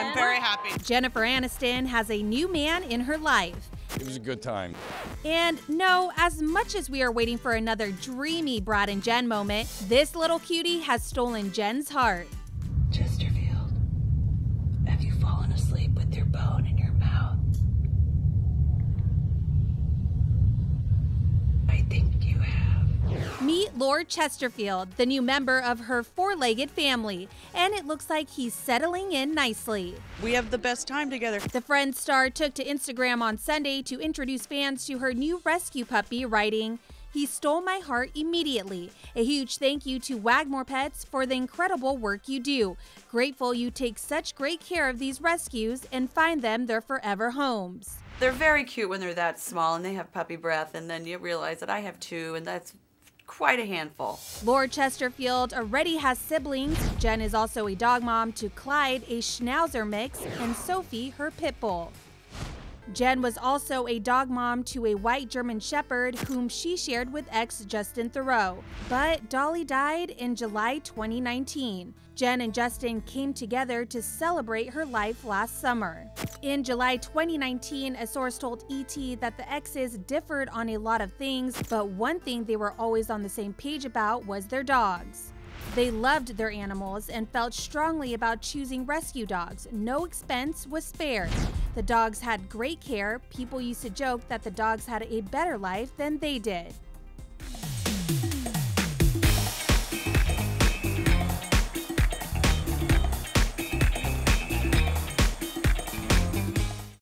I'm very happy. Jennifer Aniston has a new man in her life. It was a good time. And no, as much as we are waiting for another dreamy Brad and Jen moment, this little cutie has stolen Jen's heart. Chesterfield, have you fallen asleep with your bone in your mouth? I think you have. Meet Lord Chesterfield, the new member of her four-legged family, and it looks like he's settling in nicely. We have the best time together. The Friends star took to Instagram on Sunday to introduce fans to her new rescue puppy, writing, "He stole my heart immediately. A huge thank you to Wagmore Pets for the incredible work you do. Grateful you take such great care of these rescues and find them their forever homes." They're very cute when they're that small and they have puppy breath, and then you realize that I have two, and that's quite a handful. Lord Chesterfield already has siblings. Jen is also a dog mom to Clyde, a Schnauzer mix, and Sophie, her pit bull. Jen was also a dog mom to a white German Shepherd whom she shared with ex Justin Theroux. But Dolly died in July 2019. Jen and Justin came together to celebrate her life last summer. In July 2019, a source told ET that the exes differed on a lot of things, but one thing they were always on the same page about was their dogs. They loved their animals and felt strongly about choosing rescue dogs. No expense was spared. The dogs had great care. People used to joke that the dogs had a better life than they did.